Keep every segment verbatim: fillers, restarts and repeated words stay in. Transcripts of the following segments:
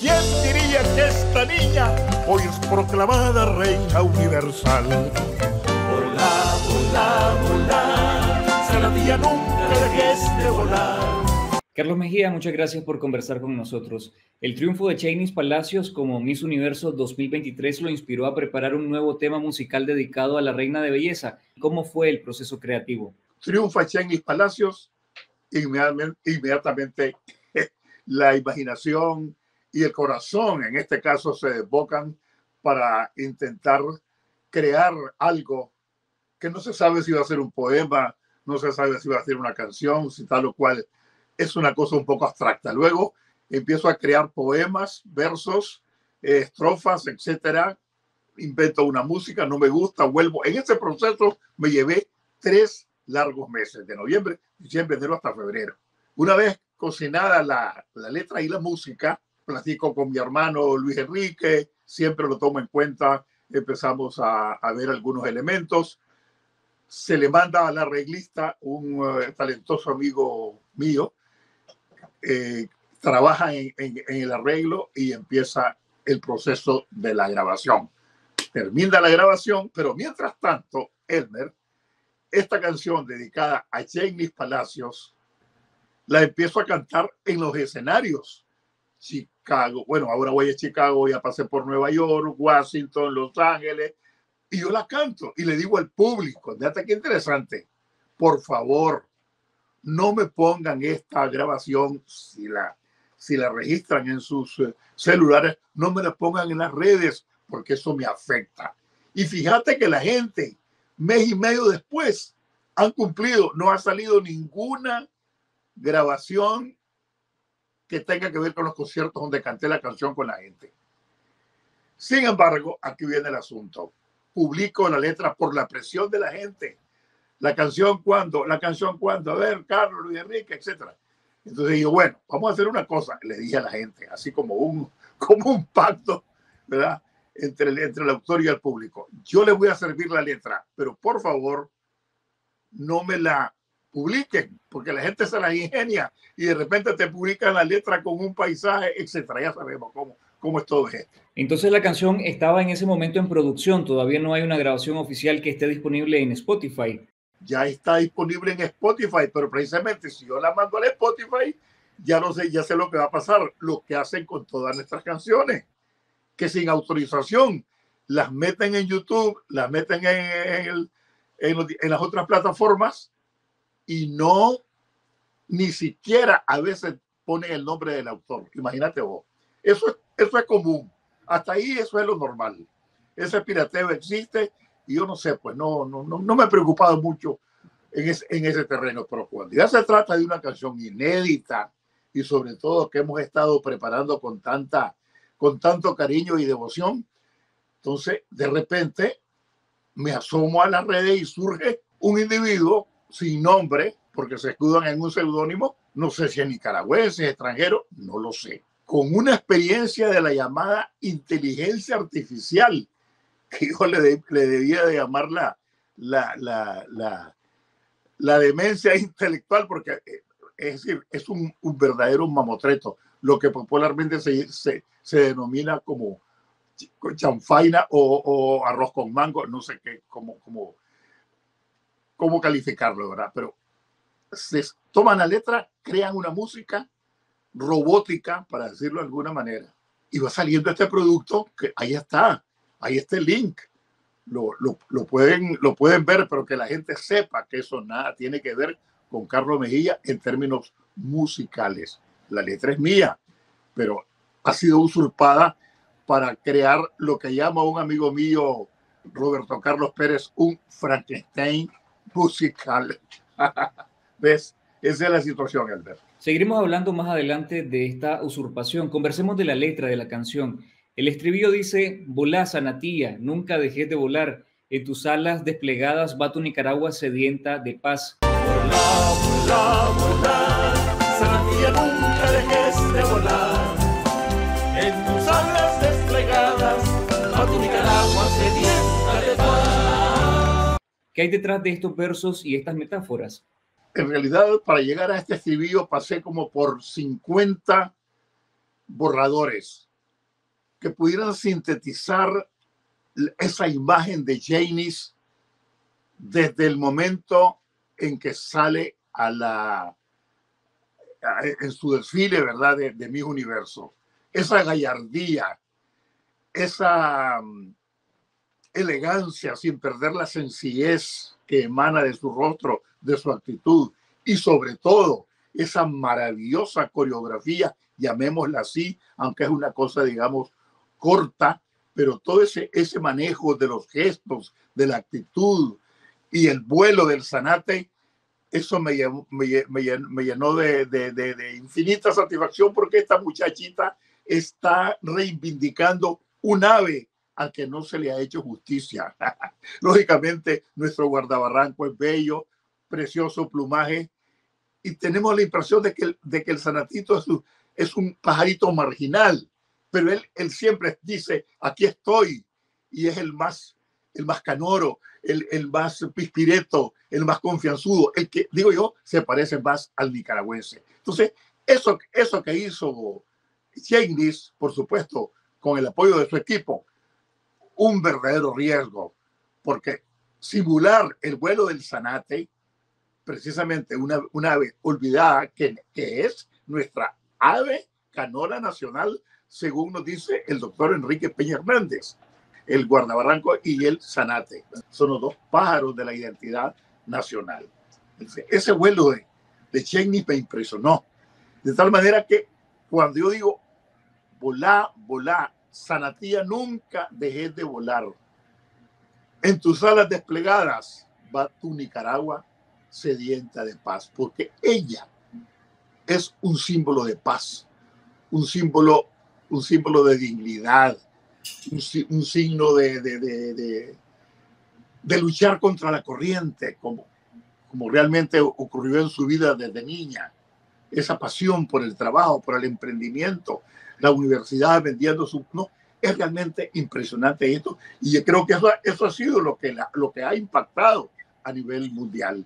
¿Quién diría que esta niña hoy es proclamada reina universal? Volá, volá, volá, Saladilla, nunca dejes de volar. Carlos Mejía, muchas gracias por conversar con nosotros. El triunfo de Sheynnis Palacios como Miss Universo dos mil veintitrés lo inspiró a preparar un nuevo tema musical dedicado a la reina de belleza. ¿Cómo fue el proceso creativo? Triunfa Sheynnis Palacios, inmediatamente la imaginación y el corazón, en este caso, se desbocan para intentar crear algo que no se sabe si va a ser un poema, no se sabe si va a ser una canción, si tal o cual. Es una cosa un poco abstracta. Luego empiezo a crear poemas, versos, eh, estrofas, etcétera. Invento una música, no me gusta, vuelvo. En este proceso me llevé tres largos meses, de noviembre, diciembre, enero hasta febrero. Una vez cocinada la, la letra y la música, platico con mi hermano Luis Enrique, siempre lo tomo en cuenta, empezamos a, a ver algunos elementos. Se le manda al arreglista, un uh, talentoso amigo mío, Eh, trabaja en, en, en el arreglo y empieza el proceso de la grabación. Termina la grabación, pero mientras tanto, Elmer, esta canción dedicada a Sheynnis Palacios, la empiezo a cantar en los escenarios. Chicago, bueno, ahora voy a Chicago, ya pasé por Nueva York, Washington, Los Ángeles, y yo la canto y le digo al público, fíjate qué interesante, por favor, no me pongan esta grabación, si la, si la registran en sus celulares, no me la pongan en las redes, porque eso me afecta. Y fíjate que la gente, mes y medio después, han cumplido, no ha salido ninguna grabación que tenga que ver con los conciertos donde canté la canción con la gente. Sin embargo, aquí viene el asunto. Publico la letra por la presión de la gente. La canción cuando, la canción cuando, a ver, Carlos, Luis Enrique, etcétera. Entonces yo, bueno, vamos a hacer una cosa, le dije a la gente, así como un, como un pacto, ¿verdad? Entre el, entre el autor y el público. Yo le voy a servir la letra, pero por favor, no me la publiquen, porque la gente se la ingenia y de repente te publican la letra con un paisaje, etcétera. Ya sabemos cómo, cómo es todo esto. Entonces la canción estaba en ese momento en producción, todavía no hay una grabación oficial que esté disponible en Spotify. Ya está disponible en Spotify, pero precisamente si yo la mando al Spotify, ya no sé, ya sé lo que va a pasar, lo que hacen con todas nuestras canciones, que sin autorización las meten en YouTube, las meten en, el, en, los, en las otras plataformas y no, ni siquiera a veces ponen el nombre del autor. Imagínate vos, eso, eso es común, hasta ahí eso es lo normal, ese pirateo existe. Y yo no sé, pues no, no, no, no me he preocupado mucho en, es, en ese terreno. Pero cuando ya se trata de una canción inédita y sobre todo que hemos estado preparando con, tanta, con tanto cariño y devoción, entonces de repente me asomo a las redes y surge un individuo sin nombre, porque se escudan en un seudónimo, no sé si es nicaragüense, extranjero, no lo sé, con una experiencia de la llamada inteligencia artificial, que yo le, de, le debía de llamar la, la, la, la, la demencia intelectual, porque es decir, es un, un verdadero mamotreto, lo que popularmente se, se, se denomina como chanfaina o, o arroz con mango, no sé qué, cómo, cómo, cómo calificarlo, ¿verdad? Pero se toman la letra, crean una música robótica, para decirlo de alguna manera, y va saliendo este producto que ahí está. Ahí está el link, lo, lo, lo, pueden, lo pueden ver, pero que la gente sepa que eso nada tiene que ver con Carlos Mejía en términos musicales. La letra es mía, pero ha sido usurpada para crear lo que llama un amigo mío, Roberto Carlos Pérez, un Frankenstein musical. ¿Ves? Esa es la situación, Albert. Seguiremos hablando más adelante de esta usurpación. Conversemos de la letra de la canción. El estribillo dice: volá, Sanatía, nunca dejes de volar. En tus alas desplegadas va tu Nicaragua sedienta de paz. Volá, volá, volá, Sanatía, nunca dejes de volar. En tus alas desplegadas va tu Nicaragua sedienta de paz. ¿Qué hay detrás de estos versos y estas metáforas? En realidad, para llegar a este estribillo pasé como por cincuenta borradores. que pudieran sintetizar esa imagen de Sheynnis desde el momento en que sale a la, en su desfile, ¿verdad?, de, de Miss Universo. Esa gallardía, esa elegancia sin perder la sencillez que emana de su rostro, de su actitud, y sobre todo esa maravillosa coreografía, llamémosla así, aunque es una cosa, digamos, corta, pero todo ese, ese manejo de los gestos, de la actitud y el vuelo del zanate, eso me llenó, me, me llenó de, de, de, de infinita satisfacción, porque esta muchachita está reivindicando un ave a que no se le ha hecho justicia. Lógicamente, nuestro guardabarranco es bello, precioso plumaje, y tenemos la impresión de que, de que el zanatito es un, es un pajarito marginal, pero él, él siempre dice, aquí estoy, y es el más, el más canoro, el, el más pispireto, el más confianzudo, el que, digo yo, se parece más al nicaragüense. Entonces, eso, eso que hizo Sheynnis, por supuesto, con el apoyo de su equipo, un verdadero riesgo, porque simular el vuelo del zanate, precisamente una, una ave olvidada que, que es nuestra ave canora nacional, según nos dice el doctor Enrique Peña Hernández, el guardabarranco y el zanate. Son los dos pájaros de la identidad nacional. Ese vuelo de, de Sheynnis me impresionó. De tal manera que cuando yo digo, volá, volá, zanatilla, nunca dejes de volar. En tus alas desplegadas va tu Nicaragua sedienta de paz, porque ella es un símbolo de paz, un símbolo, un símbolo de dignidad, un, un signo de, de, de, de, de luchar contra la corriente, como, como realmente ocurrió en su vida desde niña. Esa pasión por el trabajo, por el emprendimiento, la universidad vendiendo su... No, es realmente impresionante esto, y yo creo que eso, eso ha sido lo que, la, lo que ha impactado a nivel mundial.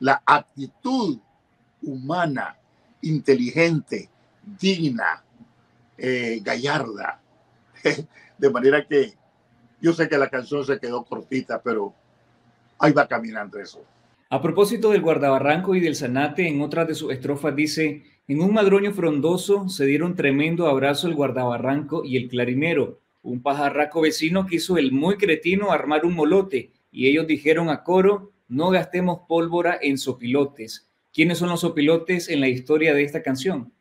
La actitud humana, inteligente, digna, eh, gallarda. De manera que yo sé que la canción se quedó cortita, pero ahí va caminando eso. A propósito del guardabarranco y del zanate, en otra de sus estrofas dice: en un madroño frondoso se dieron tremendo abrazo el guardabarranco y el clarinero. Un pajarraco vecino quiso el muy cretino armar un molote, y ellos dijeron a coro: no gastemos pólvora en sopilotes. ¿Quiénes son los sopilotes en la historia de esta canción?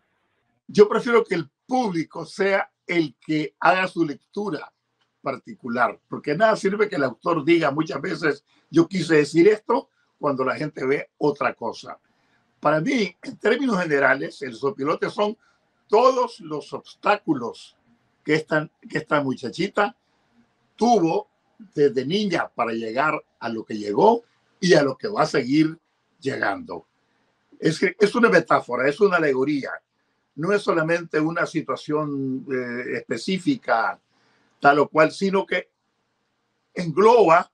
Yo prefiero que el público sea el que haga su lectura particular, porque nada sirve que el autor diga muchas veces, yo quise decir esto, cuando la gente ve otra cosa. Para mí, en términos generales, el sopilote son todos los obstáculos que esta, que esta muchachita tuvo desde niña para llegar a lo que llegó y a lo que va a seguir llegando. Es, es una metáfora, es una alegoría. No es solamente una situación eh, específica, tal o cual, sino que engloba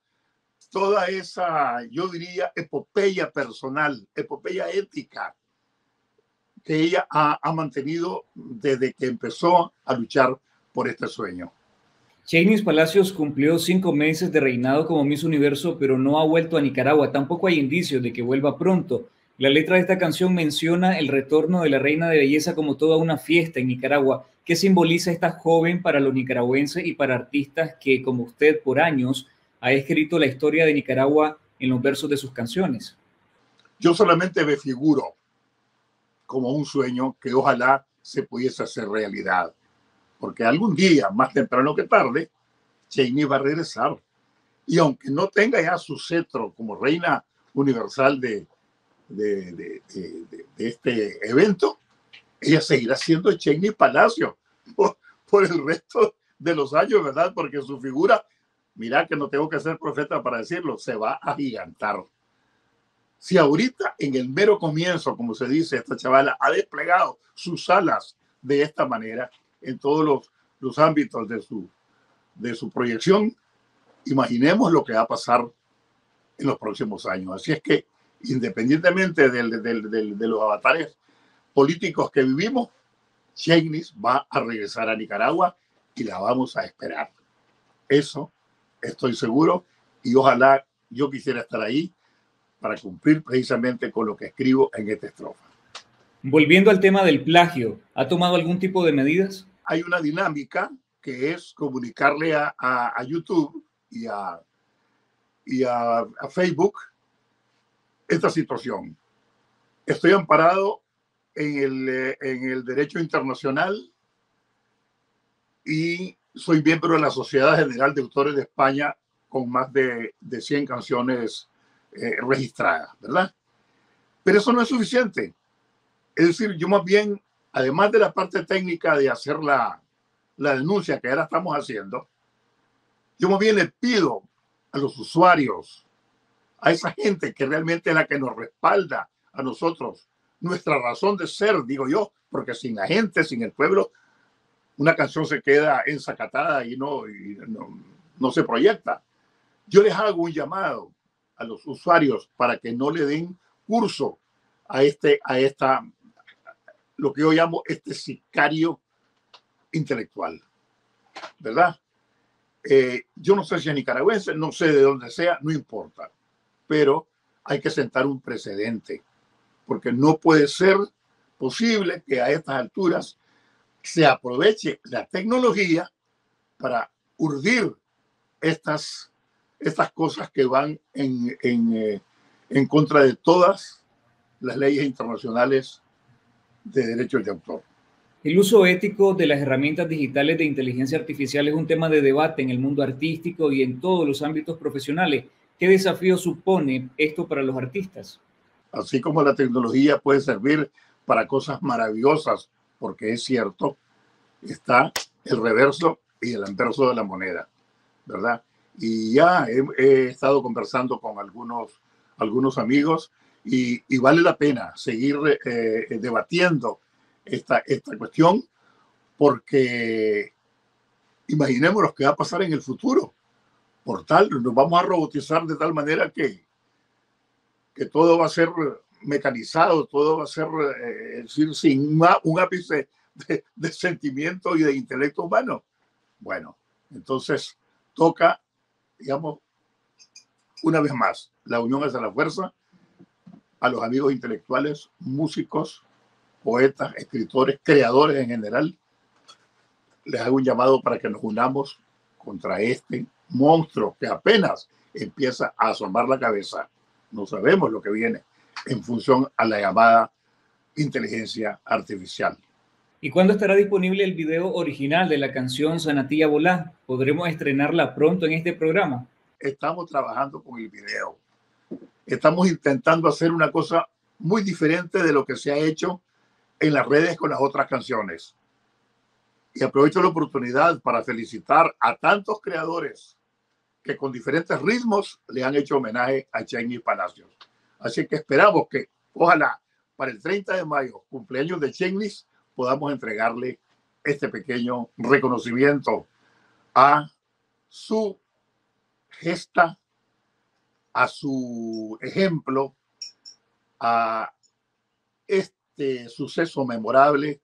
toda esa, yo diría, epopeya personal, epopeya ética que ella ha, ha mantenido desde que empezó a luchar por este sueño. Sheynnis Palacios cumplió cinco meses de reinado como Miss Universo, pero no ha vuelto a Nicaragua. Tampoco hay indicios de que vuelva pronto. La letra de esta canción menciona el retorno de la reina de belleza como toda una fiesta en Nicaragua. ¿Qué simboliza esta joven para los nicaragüenses y para artistas que, como usted, por años ha escrito la historia de Nicaragua en los versos de sus canciones? Yo solamente me figuro como un sueño que ojalá se pudiese hacer realidad, porque algún día, más temprano que tarde, Sheynnis va a regresar. Y aunque no tenga ya su cetro como reina universal de, de, de, de, de, de este evento, ella seguirá siendo Sheynnis Palacios por, por el resto de los años, ¿verdad? Porque su figura... Mirá que no tengo que ser profeta para decirlo, se va a agigantar. Si ahorita, en el mero comienzo, como se dice, esta chavala ha desplegado sus alas de esta manera en todos los, los ámbitos de su, de su proyección, imaginemos lo que va a pasar en los próximos años. Así es que, independientemente del, del, del, de los avatares políticos que vivimos, Sheynnis va a regresar a Nicaragua y la vamos a esperar. Eso estoy seguro, y ojalá yo quisiera estar ahí para cumplir precisamente con lo que escribo en esta estrofa. Volviendo al tema del plagio, ¿ha tomado algún tipo de medidas? Hay una dinámica que es comunicarle a, a, a YouTube y, a, y a, a Facebook esta situación. Estoy amparado en el, en el derecho internacional y soy miembro de la Sociedad General de Autores de España con más de, de cien canciones eh, registradas, ¿verdad? Pero eso no es suficiente. Es decir, yo más bien, además de la parte técnica de hacer la, la denuncia que ahora estamos haciendo, yo más bien le pido a los usuarios, a esa gente que realmente es la que nos respalda a nosotros, nuestra razón de ser, digo yo, porque sin la gente, sin el pueblo, una canción se queda ensacatada y no, y no, no se proyecta. Yo les hago un llamado a los usuarios para que no le den curso a, este, a esta, lo que yo llamo este sicario intelectual, ¿verdad? Eh, yo no sé si es nicaragüense, no sé de dónde sea, no importa, pero hay que sentar un precedente, porque no puede ser posible que a estas alturas se aproveche la tecnología para urdir estas, estas cosas que van en, en, eh, en contra de todas las leyes internacionales de derechos de autor. El uso ético de las herramientas digitales de inteligencia artificial es un tema de debate en el mundo artístico y en todos los ámbitos profesionales. ¿Qué desafío supone esto para los artistas? Así como la tecnología puede servir para cosas maravillosas, porque es cierto, está el reverso y el anverso de la moneda, ¿verdad? Y ya he, he estado conversando con algunos, algunos amigos y, y vale la pena seguir eh, debatiendo esta, esta cuestión, porque imaginémonos qué va a pasar en el futuro. Por tal, nos vamos a robotizar de tal manera que, que todo va a ser mecanizado, todo va a ser eh, decir, sin una, un ápice de, de sentimiento y de intelecto humano. Bueno, entonces toca, digamos, una vez más, la unión hacia la fuerza, a los amigos intelectuales, músicos, poetas, escritores, creadores en general. Les hago un llamado para que nos unamos contra este monstruo que apenas empieza a asomar la cabeza. No sabemos lo que viene en función a la llamada inteligencia artificial. ¿Y cuándo estará disponible el video original de la canción Sanatía Volá? ¿Podremos estrenarla pronto en este programa? Estamos trabajando con el video. Estamos intentando hacer una cosa muy diferente de lo que se ha hecho en las redes con las otras canciones. Y aprovecho la oportunidad para felicitar a tantos creadores que con diferentes ritmos le han hecho homenaje a Sheynnis Palacios. Así que esperamos que, ojalá, para el treinta de mayo, cumpleaños de Sheynnis, podamos entregarle este pequeño reconocimiento a su gesta, a su ejemplo, a este suceso memorable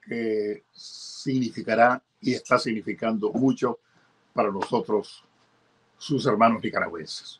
que significará y está significando mucho para nosotros, sus hermanos nicaragüenses.